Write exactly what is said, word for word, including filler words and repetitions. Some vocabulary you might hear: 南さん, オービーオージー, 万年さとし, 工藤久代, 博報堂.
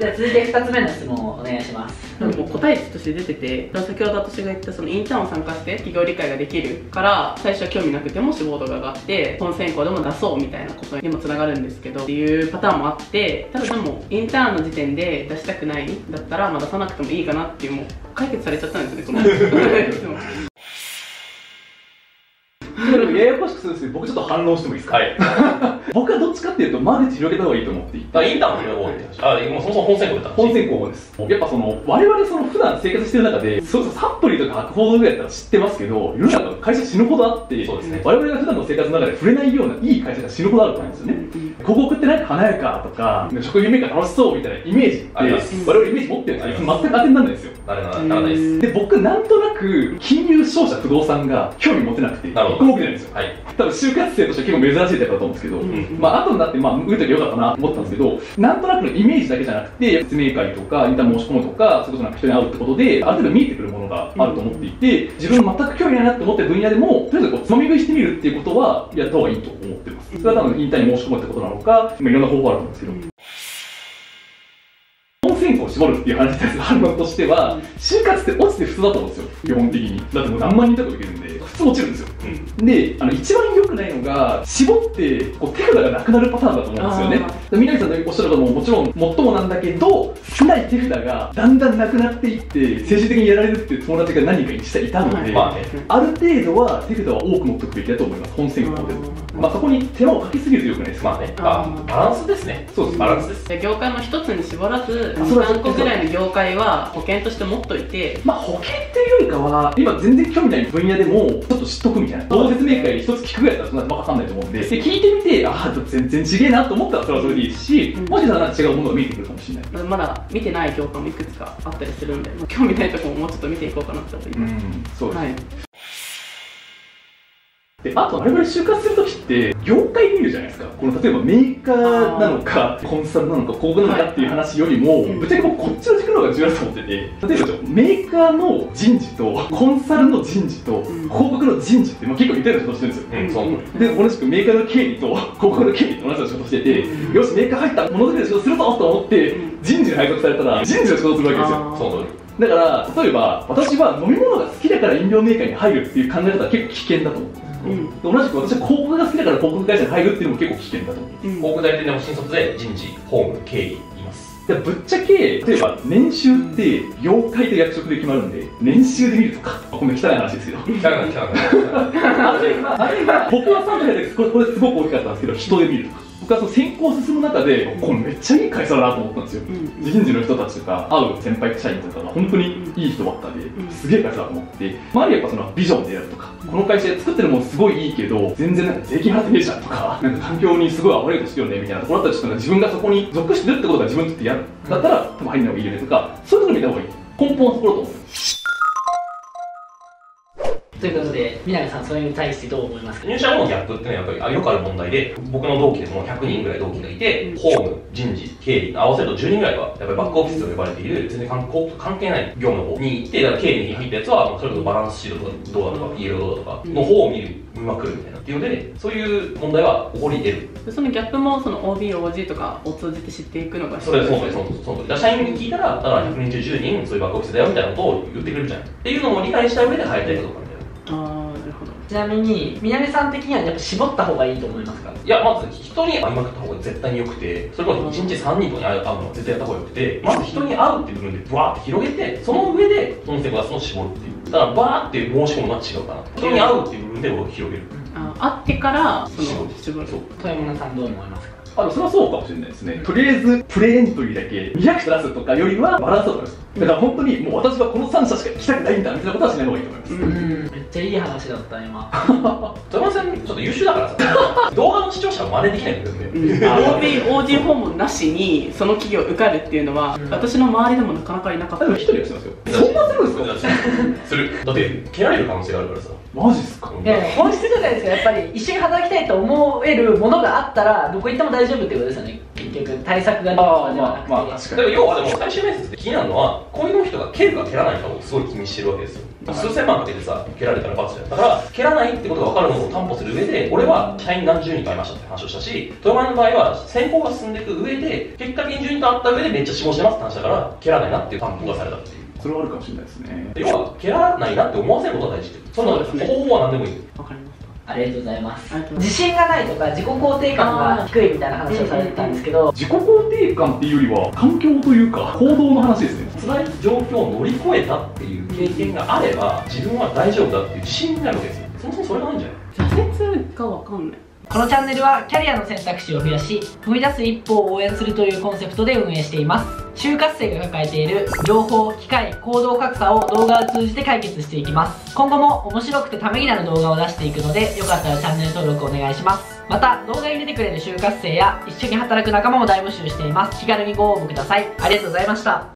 じゃあ続いてふたつめの質問をお願いします。もう答えとして出てて、先ほど私が言ったそのインターンを参加して企業理解ができるから、最初は興味なくても志望度が上がって本選考でも出そうみたいなことにもつながるんですけどっていうパターンもあって、ただでもインターンの時点で出したくないだったら、まあ、出さなくてもいいかなっていう、もう解決されちゃったんですよね、このややこしくするんですけど、僕ちょっと反論してもいいですか？はい、僕はどっちかっていうと、間口広げた方がいいと思っていて、インターンも広げた方がいい。あ、もうそもそも本選考だった。本選考です。やっぱその、我々その普段生活してる中で、そうそう、サプリとか博報堂ぐらいだったら知ってますけど、世の中の会社死ぬほどあって、そうですね、我々が普段の生活の中で触れないようないい会社が死ぬほどあると思うんですよね。広告ってなんか華やかとか、職業メーカー楽しそうみたいなイメージって、我々イメージ持ってるんですけど、全く当てにならないですよ。ならないです。で、僕なんとなく、金融商社不動産が興味持てなくて、僕じゃないですよ。はい、多分就活生として結構珍しいタイプだと思うんですけど、まあ後になってまあ向いときよかったなと思ったんですけど、なんとなくのイメージだけじゃなくて、説明会とかインターン申し込むとか、それこそなんか人に会うってことである程度見えてくるものがあると思っていて、自分全く興味ないなって思ってる分野でもとりあえずこうつまみ食いしてみるっていうことはやった方がいいと思ってます。それは多分インターンに申し込むってことなのか、まあ、いろんな方法あると思うんですけど。を絞るっていう話に対する反論としては、就活って落ちて普通だと思うんですよ、基本的に。だってもう何万人とか受けるんで、普通落ちるんですよ。うん、で、あの一番良くないのが、絞ってこう手札がなくなるパターンだと思うんですよね。南さんのおっしゃることももちろん、もっともなんだけど、少ない手札がだんだんなくなっていって、精神的にやられるっていう友達が何人か一度いたので、はい、ある程度は手札は多く持っておくべきだと思います、本選考でも。まあそこに手間をかけすぎるとよくないですか。まあね、あバランスですね。そうです、バランスです。業界の一つに絞らず、さんこぐらいの業界は保険として持っといて、まあ保険っていうよりかは、今全然興味ない分野でも、ちょっと知っとくみたいな。同説明会一つ聞くぐらいだったら、そんなわかんないと思うんで、で聞いてみて、ああ、全然違えなと思ったら、それはそれでいいですし、うん、もしかしたら違うものが見えてくるかもしれない。まだ見てない業界もいくつかあったりするんで、興味ないところももうちょっと見ていこうかなって思います。うん、そうです。はい、であと我々就活するときって業界見るじゃないですか。この例えばメーカーなのかコンサルなのか広告なのかっていう話よりも、ぶっちゃけこっちの軸の方が重要だと思ってて、例えばメーカーの人事とコンサルの人事と広告の人事って、まあ、結構似たようなことしてるんですよ、うん、そので同じくメーカーの経理と広告の経理と同じような仕事してて、うん、よしメーカー入ったものづくりの仕事するぞと思って人事に配属されたら人事の仕事をするわけですよ。その通りだから、例えば私は飲み物が好きだから飲料メーカーに入るっていう考え方は結構危険だと思う。うん、同じく私は広告が好きだから広告会社に入るっていうのも結構危険だと思う、うん、広告代理店でも新卒で人事、法務、経理います。ぶっちゃけ、例えば年収って業界と役職で決まるんで、年収で見るとか、こんな汚い話ですけど、汚い汚いあれは僕はさんじゅう代でこれすごく大きかったんですけど、人で見るとか、僕はその選考進む中で、これめっちゃいい会社だなと思ったんですよ。人事の人たちとか会う先輩社員とかが本当にいい人ばったんで、すげえ会社だと思って、周りやっぱそのビジョンでやるとか、この会社で作ってるものすごいいいけど、全然なんか税金払ってねえじゃんとか、なんか環境にすごい悪いことしてるよねみたいなところだったりして、自分がそこに属してるってことが自分にとってやるだったら、多分入んない方がいいよねとか、そういうこと見た方がいい。根本はそこだと思う。ということで、南さん、それに対してどう思いますか？入社後のギャップっていうのはやっぱりよくある問題で、僕の同期でもひゃくにんぐらい同期がいて、法務、人事、経理、合わせるとじゅうにんぐらいは、やっぱりバックオフィスと呼ばれている、全然関係ない業務の方に行って、だから経理に入ったやつは、それこそバランスシートとかどうだとか、イエローどうだとかの方を見る、見まくるみたいな。っていうので、そういう問題は起こり得る。そのギャップもその オービー、オージー とかを通じて知っていくのが必要です。それ、そうです、そうです。社員に聞いたら、だからひゃくにん中じゅうにん、そういうバックオフィスだよみたいなことを言ってくれるじゃん。っていうのも理解した上で入りたいかどうか。あ、なるほど。ちなみに南さん的にはやっぱ絞った方がいいと思いますか？いや、まず人に会いまくった方が絶対に良くて、それこそいちにちさんにんとかに会うのは絶対やった方が良くて、まず人に会うっていう部分でブワーって広げて、その上で本選を出すのを絞るっていう、だからバーって申し込むのは違うかな、人に会うっていう部分で広げる、ああ会ってからその絞る。豊村さんどう思いますか？あのそれはそうかもしれないですね。とりあえずプレーンというだけにひゃく出すとかよりはバランスを取る。だから本当にもう私はこのさん社しか来たくないんだみたいなことはしない方がいいと思います。うん、めっちゃいい話だった今。豊本さんちょっと優秀だからさ、動画の視聴者を真似できないんだけど、 オービーオージー 訪問なしにその企業受かるっていうのは私の周りでもなかなかいなかった。でも一人はしてますよ。そんなするんですか？する。だって蹴られる可能性があるからさ。マジっすか？いや、本質じゃないですか。やっぱり一緒に働きたいと思えるものがあったらどこ行っても大丈夫ってことですよね。結局対策がどうではなくて、でも要はでも最終面接で気になるのはこういうの人が蹴るか蹴らないかをすごい気にしてるわけですよ。数千万かけてさ、蹴られたら罰じゃん。だから蹴らないってことが分かるのを担保する上で、俺は社員何十人と会いましたって話をしたし、富山の場合は選考が進んでいく上で結果にじゅうにんと会った上でめっちゃ志望してますって話だから、蹴らないなっていう担保がされたっていう、それはあるかもしれないですね。要は蹴らないなって思わせることが大事って、そんなことですね。方法は何でもいい。分かります。ありがとうございます。自信がないとか自己肯定感が低いみたいな話をされてたんですけど、自己肯定感っていうよりは環境というか行動の話ですね。辛い状況を乗り越えたっていう経験があれば自分は大丈夫だっていう自信になるわけですよ。そもそもそれがあるんじゃない？挫折がわかんない。このチャンネルはキャリアの選択肢を増やし踏み出す一歩を応援するというコンセプトで運営しています。就活生が抱えている情報、機会、行動格差を動画を通じて解決していきます。今後も面白くてためになる動画を出していくので、よかったらチャンネル登録お願いします。また動画に出てくれる就活生や一緒に働く仲間も大募集しています。気軽にご応募ください。ありがとうございました。